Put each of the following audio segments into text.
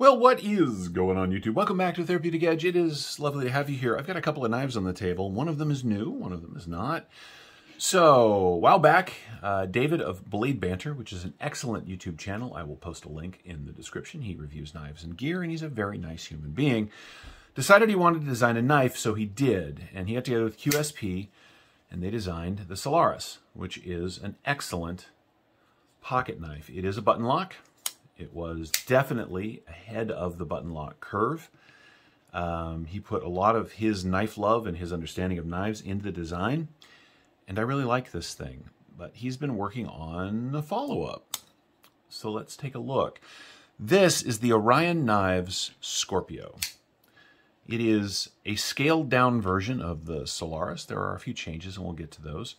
Well, what is going on, YouTube? Welcome back to Therapeutic Edge. It is lovely to have you here. I've got a couple of knives on the table. One of them is new, one of them is not. So, a while back, David of Blade Banter, which is an excellent YouTube channel, I will post a link in the description. He reviews knives and gear, and he's a very nice human being. Decided he wanted to design a knife, so he did. And he got together with QSP, and they designed the Solaris, which is an excellent pocket knife. It is a button lock. It was definitely ahead of the button lock curve. He put a lot of his knife love and his understanding of knives into the design. And I really like this thing, but he's been working on a follow-up. So let's take a look. This is the Orion Knives Scorpio. It is a scaled down version of the Solaris. There are a few changes and we'll get to those.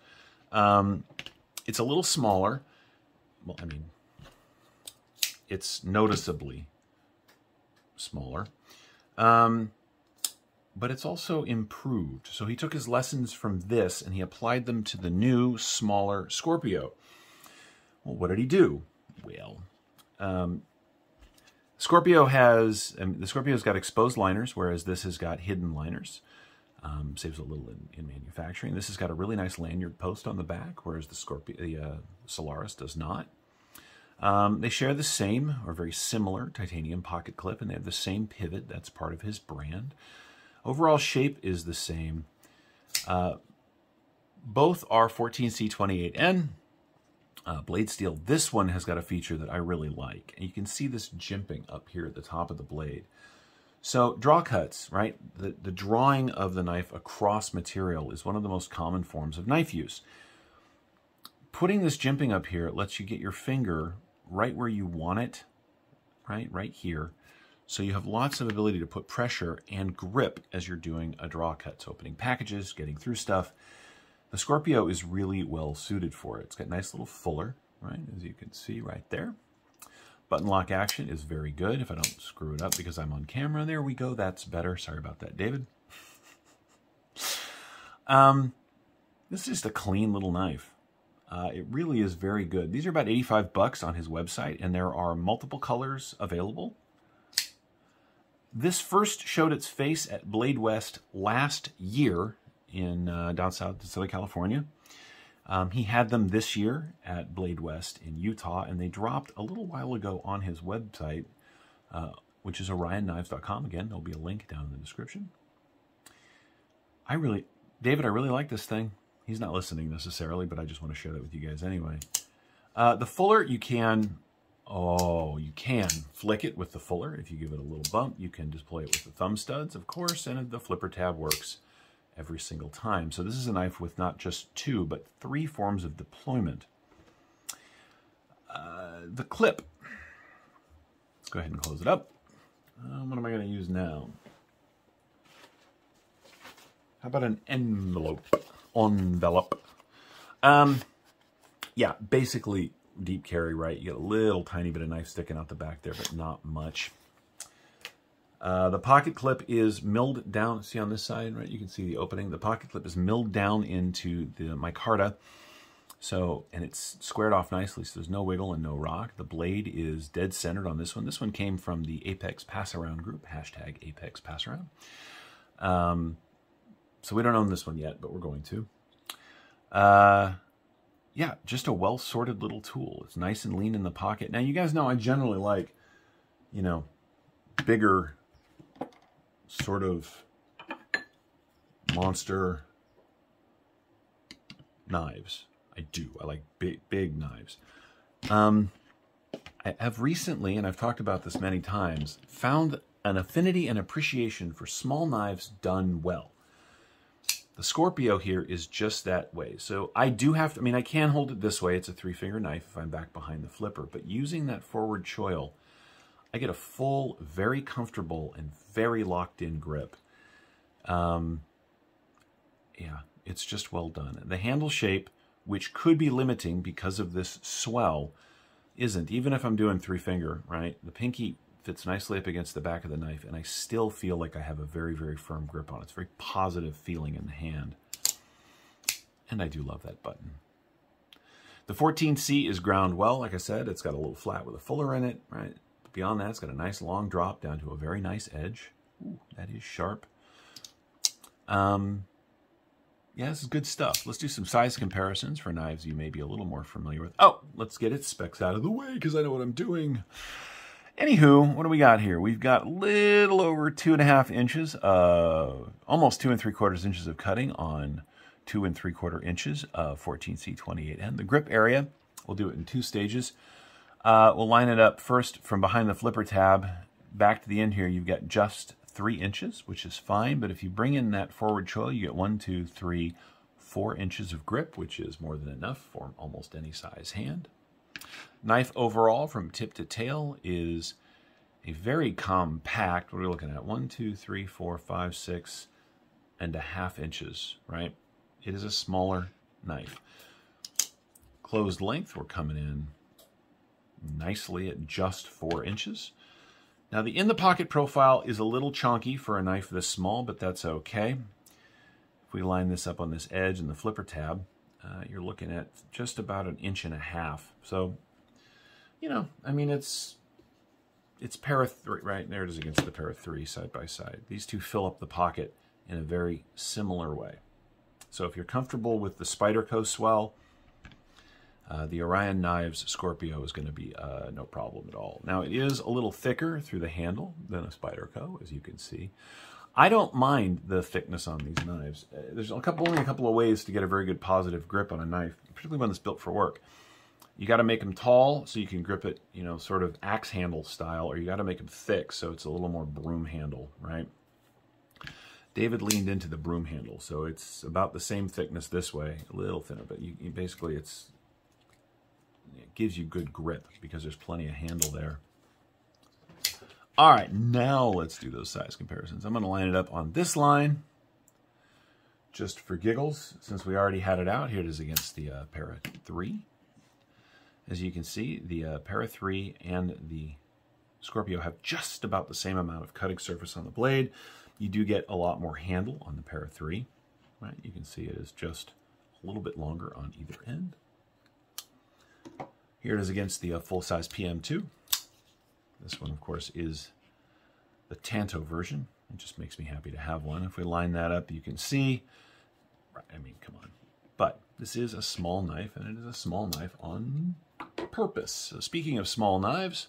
It's a little smaller. Well, I mean, it's noticeably smaller, but it's also improved. So he took his lessons from this and he applied them to the new, smaller Scorpio. Well, what did he do? Well, the Scorpio's got exposed liners, whereas this has got hidden liners. Saves a little in manufacturing. This has got a really nice lanyard post on the back, whereas the Solaris does not. They share the same or very similar titanium pocket clip, and they have the same pivot. That's part of his brand. Overall shape is the same. Both are 14C28N blade steel. This one has got a feature that I really like, and you can see this jimping up here at the top of the blade. So draw cuts, right? The drawing of the knife across material is one of the most common forms of knife use. Putting this jimping up here lets you get your finger right where you want it, right here. So you have lots of ability to put pressure and grip as you're doing a draw cut. So opening packages, getting through stuff. The Scorpio is really well suited for it. It's got a nice little fuller, right, as you can see right there. Button lock action is very good. If I don't screw it up because I'm on camera, there we go. That's better. Sorry about that, David. This is just a clean little knife. It really is very good. These are about $85 on his website, and there are multiple colors available. This first showed its face at Blade West last year in down south in Southern California. He had them this year at Blade West in Utah, and they dropped a little while ago on his website, which is OrionKnives.com. Again, there'll be a link down in the description. David, I really like this thing. He's not listening necessarily, but I just want to share that with you guys anyway. The fuller, you can flick it with the fuller. If you give it a little bump, you can display it with the thumb studs, of course, and the flipper tab works every single time. So this is a knife with not just two, but three forms of deployment. The clip. Let's go ahead and close it up. What am I going to use now? How about an envelope? Envelope. Yeah, basically deep carry, right? You get a little tiny bit of knife sticking out the back there, but not much. The pocket clip is milled down. See on this side, right? You can see the opening. The pocket clip is milled down into the micarta. So, and it's squared off nicely, so there's no wiggle and no rock. The blade is dead centered on this one. This one came from the Apex Passaround group, hashtag Apex Passaround. So we don't own this one yet, but we're going to. Yeah, just a well-sorted little tool. It's nice and lean in the pocket. Now, you guys know I generally like, you know, bigger sort of monster knives. I do. I like big knives. I have recently, and I've talked about this many times, found an affinity and appreciation for small knives done well. The Scorpio here is just that way. So I do have to, I mean, I can hold it this way. It's a three-finger knife if I'm back behind the flipper. But using that forward choil, I get a full, very comfortable, and very locked-in grip. Yeah, it's just well done. The handle shape, which could be limiting because of this swell, isn't. Even if I'm doing three-finger, right, the pinky fits nicely up against the back of the knife, and I still feel like I have a very, very firm grip on it. It's a very positive feeling in the hand. And I do love that button. The 14C is ground well, like I said. It's got a little flat with a fuller in it, right? The Beyond that, it's got a nice long drop down to a very nice edge. Ooh, that is sharp. Yeah, this is good stuff. Let's do some size comparisons for knives you may be a little more familiar with. Oh, let's get its specs out of the way because I know what I'm doing. Anywho, what do we got here? We've got a little over 2.5 inches, almost 2 3/4 inches of cutting on 2 3/4 inches of 14C28N. The grip area, we'll do it in 2 stages. We'll line it up first from behind the flipper tab back to the end here. You've got just 3 inches, which is fine, but if you bring in that forward choil, you get 1, 2, 3, 4 inches of grip, which is more than enough for almost any size hand. Knife overall from tip to tail is a very compact, what are we looking at? 1, 2, 3, 4, 5, 6.5 inches, right? It is a smaller knife. Closed length, we're coming in nicely at just 4 inches. Now the in-the-pocket profile is a little chonky for a knife this small, but that's okay. If we line this up on this edge in the flipper tab, you're looking at just about 1.5 inches. So, you know, I mean, it's Para 3, right? There it is against the Para 3 side by side. These two fill up the pocket in a very similar way. So if you're comfortable with the Spyderco swell, the Orion Knives Scorpio is going to be no problem at all. Now, it is a little thicker through the handle than a Spyderco, as you can see. I don't mind the thickness on these knives. There's only a couple of ways to get a very good positive grip on a knife, particularly one that's built for work. You got to make them tall so you can grip it, you know, sort of axe handle style, or you got to make them thick so it's a little more broom handle, right? David leaned into the broom handle, so it's about the same thickness this way, a little thinner, but you basically it gives you good grip because there's plenty of handle there. All right, now let's do those size comparisons. I'm going to line it up on this line just for giggles, since we already had it out. Here it is against the Para 3. As you can see, the Para 3 and the Scorpio have just about the same amount of cutting surface on the blade. You do get a lot more handle on the Para 3. Right? You can see it is just a little bit longer on either end. Here it is against the full-size PM2. This one, of course, is the Tanto version. It just makes me happy to have one. If we line that up, you can see, right, I mean, come on. But this is a small knife, and it is a small knife on purpose. So speaking of small knives,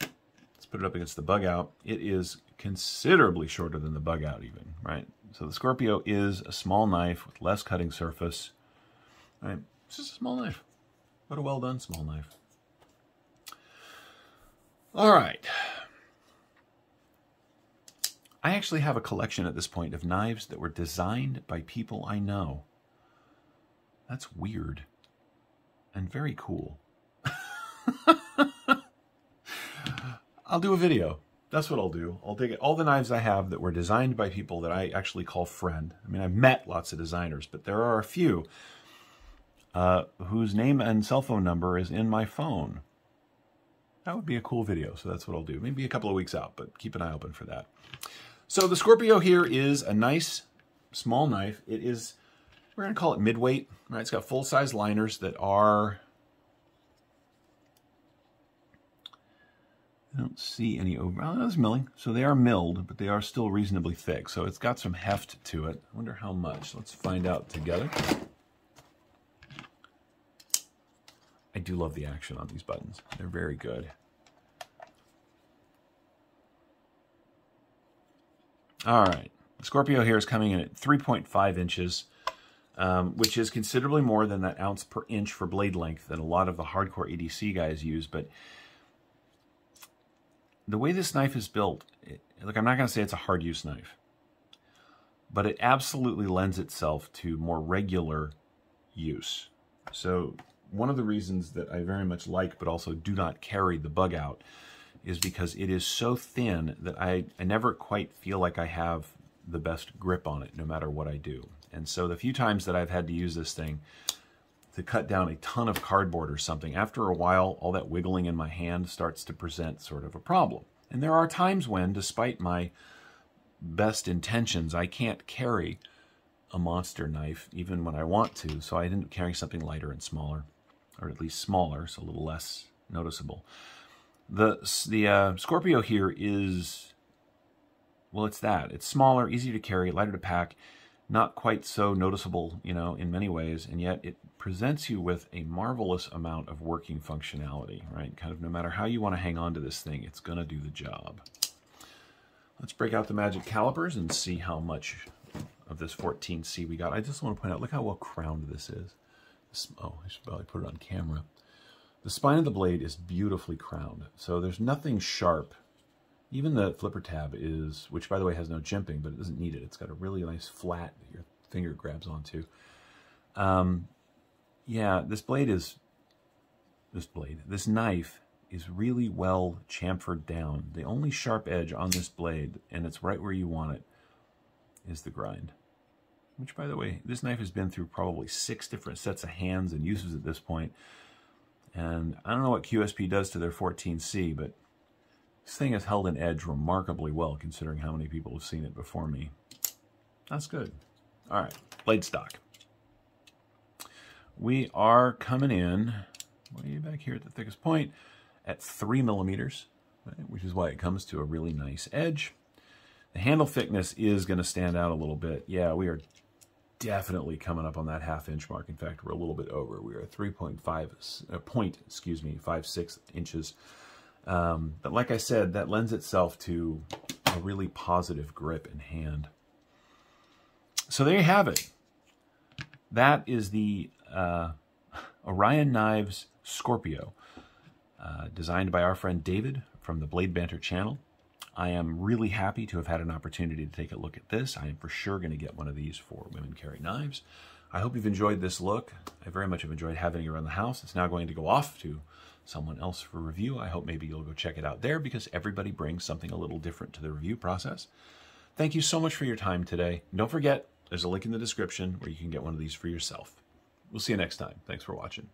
let's put it up against the Bug Out. It is considerably shorter than the Bug Out even, right? So the Scorpio is a small knife with less cutting surface. All right, it's just a small knife. What a well-done small knife. All right. I actually have a collection at this point of knives that were designed by people I know. That's weird and very cool. I'll do a video. That's what I'll do. I'll take all the knives I have that were designed by people that I actually call friend. I mean, I've met lots of designers, but there are a few whose name and cell phone number is in my phone. That would be a cool video, so that's what I'll do. Maybe a couple of weeks out, but keep an eye open for that. So the Scorpio here is a nice, small knife. It is, we're going to call it mid-weight, right? It's got full-size liners that are... I don't see any over... Oh, that was milling. So they are milled, but they are still reasonably thick. So it's got some heft to it. I wonder how much. Let's find out together. I do love the action on these buttons. They're very good. All right. The Scorpio here is coming in at 3.5 inches, which is considerably more than that ounce per inch for blade length that a lot of the hardcore ADC guys use. But the way this knife is built, look, I'm not going to say it's a hard use knife, but it absolutely lends itself to more regular use. So... one of the reasons that I very much like, but also do not carry the Bug Out, is because it is so thin that I never quite feel like I have the best grip on it, no matter what I do. And so the few times that I've had to use this thing to cut down a ton of cardboard or something, after a while, all that wiggling in my hand starts to present sort of a problem. And there are times when, despite my best intentions, I can't carry a monster knife, even when I want to, so I ended up carrying something lighter and smaller. Or at least smaller, so a little less noticeable. The Scorpio here is, well, it's that. It's smaller, easier to carry, lighter to pack, not quite so noticeable, you know, in many ways, and yet it presents you with a marvelous amount of working functionality, right? Kind of no matter how you want to hang on to this thing, it's going to do the job. Let's break out the magic calipers and see how much of this 14C we got. I just want to point out, look how well crowned this is. Oh, I should probably put it on camera. The spine of the blade is beautifully crowned, so there's nothing sharp. Even the flipper tab is, which by the way has no jimping, but it doesn't need it. It's got a really nice flat that your finger grabs onto. Yeah, this knife is really well chamfered down. The only sharp edge on this blade, and it's right where you want it, is the grind. Which, by the way, this knife has been through probably 6 different sets of hands and uses at this point. And I don't know what QSP does to their 14C, but this thing has held an edge remarkably well, considering how many people have seen it before me. That's good. All right, blade stock. We are coming in, way back here at the thickest point, at 3 millimeters, right? Which is why it comes to a really nice edge. The handle thickness is going to stand out a little bit. Yeah, we are definitely coming up on that half-inch mark. In fact, we're a little bit over. We are at 3.56 inches. But like I said, that lends itself to a really positive grip in hand. So there you have it. That is the Orion Knives Scorpio, designed by our friend David from the Blade Banter channel. I am really happy to have had an opportunity to take a look at this. I am for sure going to get one of these for Women Carry Knives. I hope you've enjoyed this look. I very much have enjoyed having it around the house. It's now going to go off to someone else for review. I hope maybe you'll go check it out there, because everybody brings something a little different to the review process. Thank you so much for your time today. And don't forget, there's a link in the description where you can get one of these for yourself. We'll see you next time. Thanks for watching.